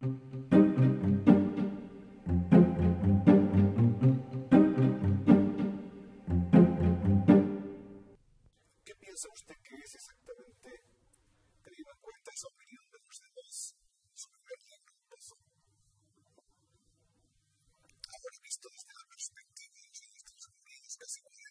¿Qué piensa usted que es exactamente, teniendo en cuenta esa opinión de los demás, su primer libro, El Pozo? Ahora visto desde la perspectiva de los años transcurridos, casi 40,